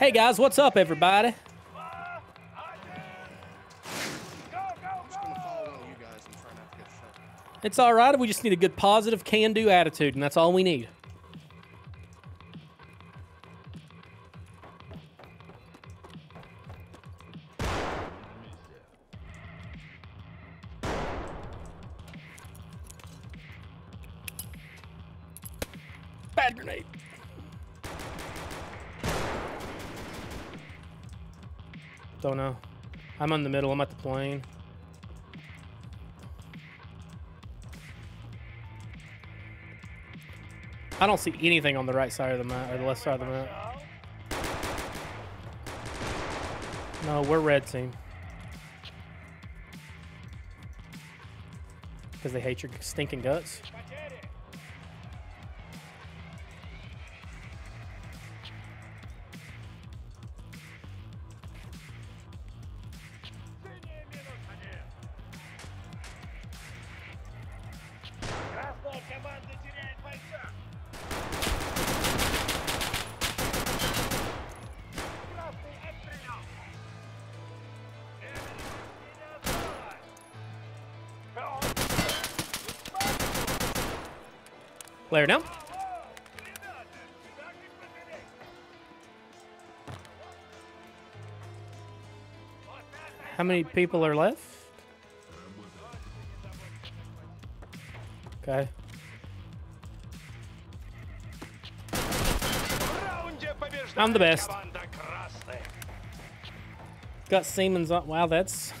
Hey guys, what's up, everybody? It's all right. We just need a good positive can-do attitude, and that's all we need. Bad grenade. Don't know. I'm in the middle. I'm at the plane. I don't see anything on the right side of the map, or the left side of the map. No, we're red team. Because they hate your stinking guts. Layer down. How many people are left? Okay. I'm the best. Got Siemens on. Wow, that's...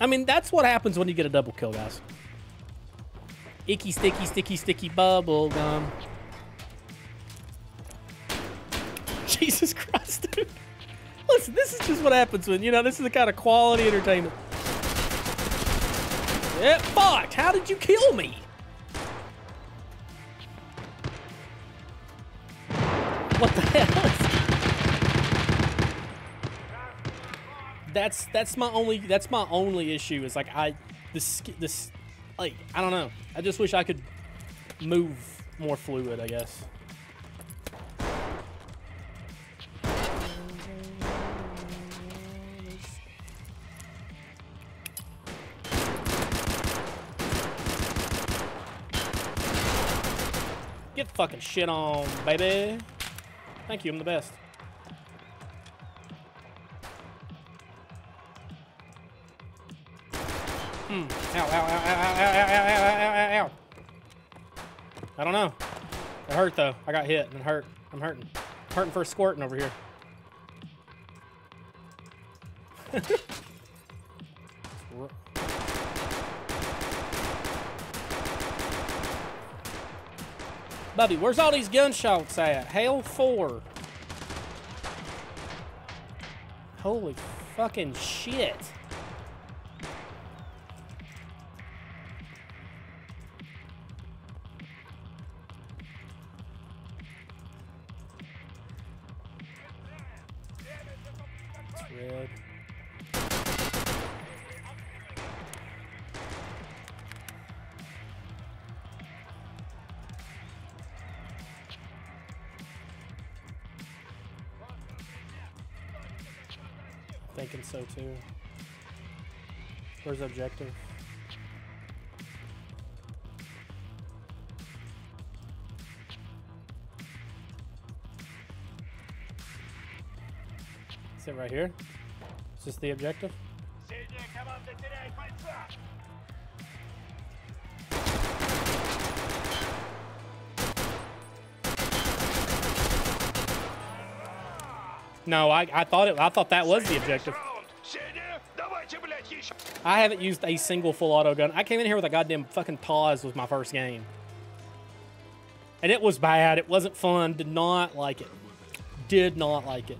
I mean, that's what happens when you get a double kill, guys. Icky, sticky, sticky, sticky bubble gum. Jesus Christ, dude. Listen, this is just what happens when, you know, this is the kind of quality entertainment. Yeah, fuck! How did you kill me? What the hell? That's my only issue is like I don't know. I just wish I could move more fluid, I guess. Get fucking shit on, baby. Thank you, I'm the best. Ow, ow, ow, ow, ow, ow, ow, ow, ow. I don't know. It hurt though. I got hit and it hurt. I'm hurting. I'm hurting for squirting over here. Bubby, where's all these gunshots at? Hail 4. Holy fucking shit. Red. Thinking so too. Where's the objective? Is it right here? Is this the objective? No, I thought that was the objective. I haven't used a single full auto gun. I came in here with a goddamn fucking pause with my first game. And it was bad. It wasn't fun. Did not like it. Did not like it.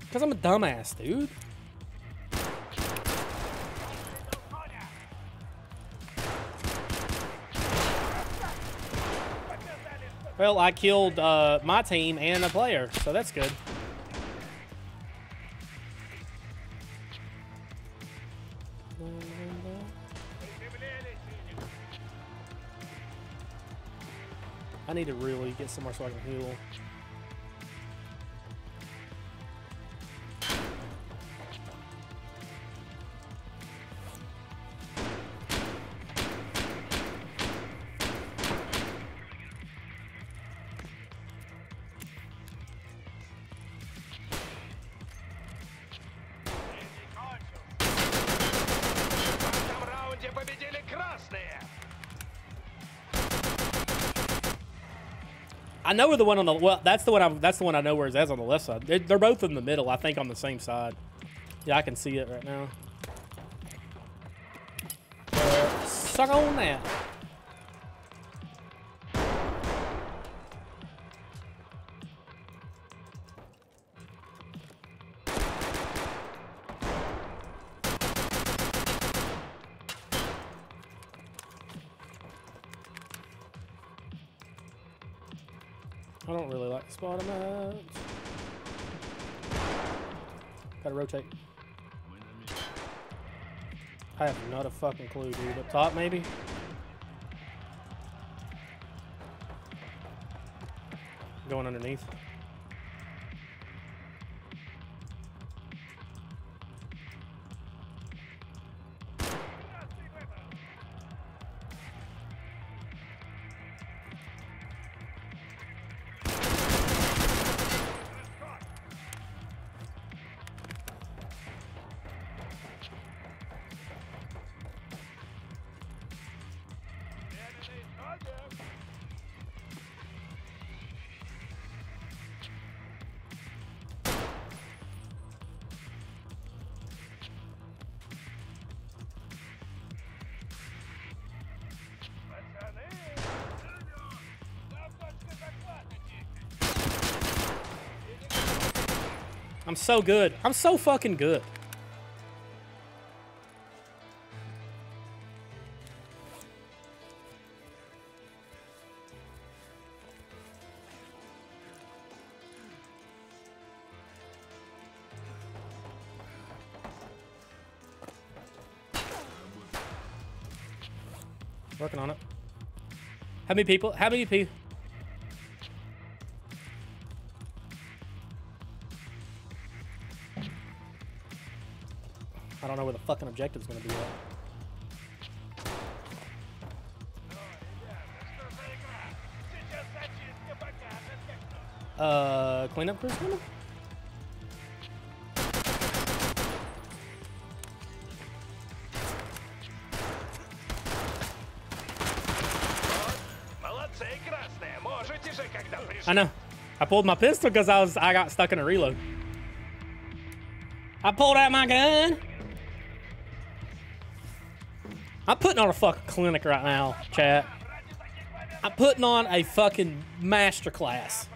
Because I'm a dumbass, dude. Well, I killed my team and a player, so that's good. I need to really get somewhere so I can heal. I know the one on the well. That's the one. That's the one I know where it's at on the left side. They're both in the middle, I think, on the same side. Yeah, I can see it right now. Suck on that. I don't really like spot maps. Gotta rotate. I have not a fucking clue, dude. Up top, maybe? Going underneath. I'm so good. I'm so fucking good. Working on it. How many people? How many people? I don't know where the fucking objective's gonna be at. Cleanup crew? I know. I pulled my pistol because I got stuck in a reload. I pulled out my gun. I'm putting on a fucking clinic right now, chat. I'm putting on a fucking masterclass.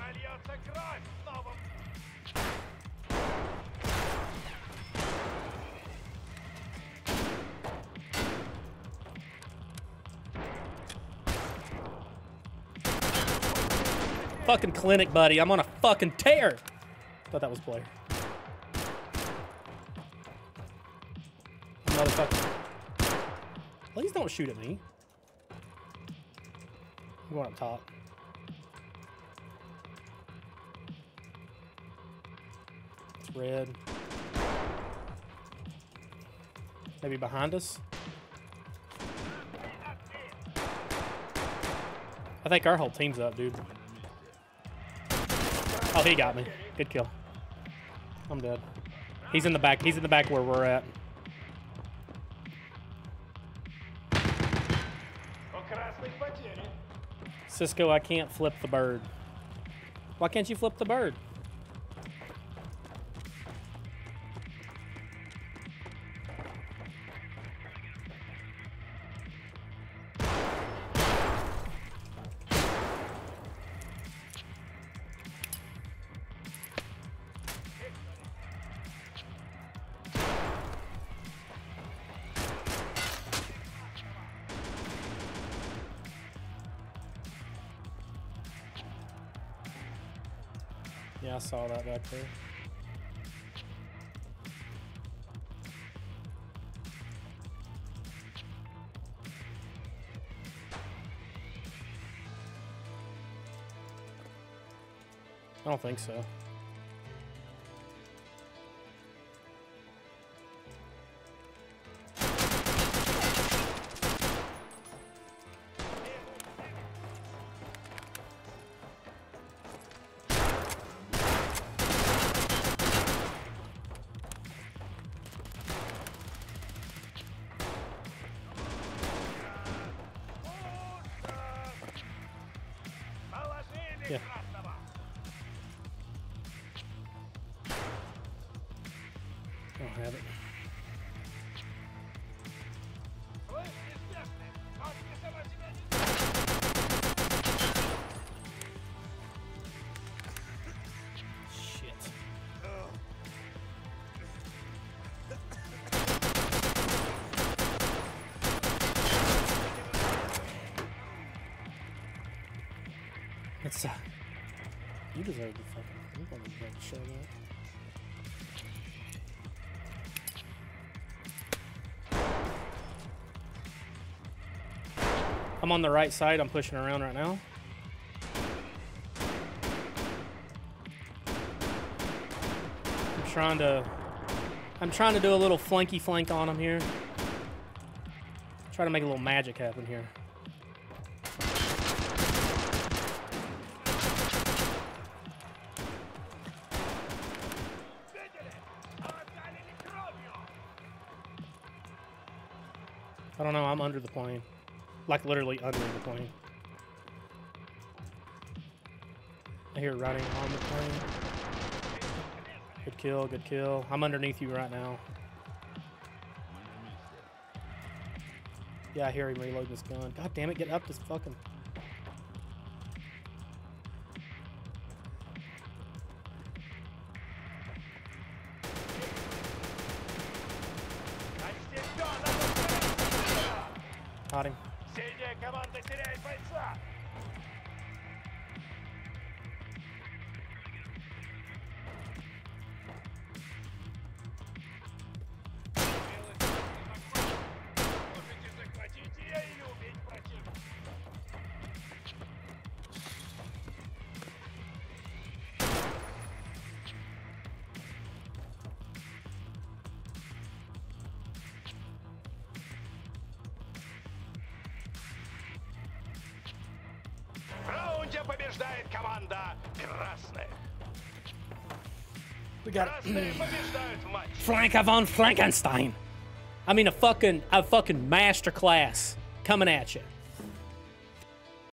Fucking clinic, buddy. I'm on a fucking tear. Thought that was player. Motherfucker. Please don't shoot at me. I'm going up top. It's red. Maybe behind us. I think our whole team's up, dude. Oh, he got me. Good kill. I'm dead. He's in the back. He's in the back where we're at. Cisco, I can't flip the bird. Why can't you flip the bird? Yeah, I saw that back there. I don't think so. Yeah. have it. You deserve to fucking I'm gonna get shut up. I'm on the right side, I'm pushing around right now. I'm trying to do a little flanky flank on him here. Try to make a little magic happen here. I don't know, I'm under the plane. Like literally under the plane. I hear riding on the plane. Good kill, good kill. I'm underneath you right now. Yeah, I hear him reload this gun. God damn it, get up this fucking... Got him. Побеждает команда красная. We got it. Frank von Frankenstein. I mean, a fucking masterclass coming at you.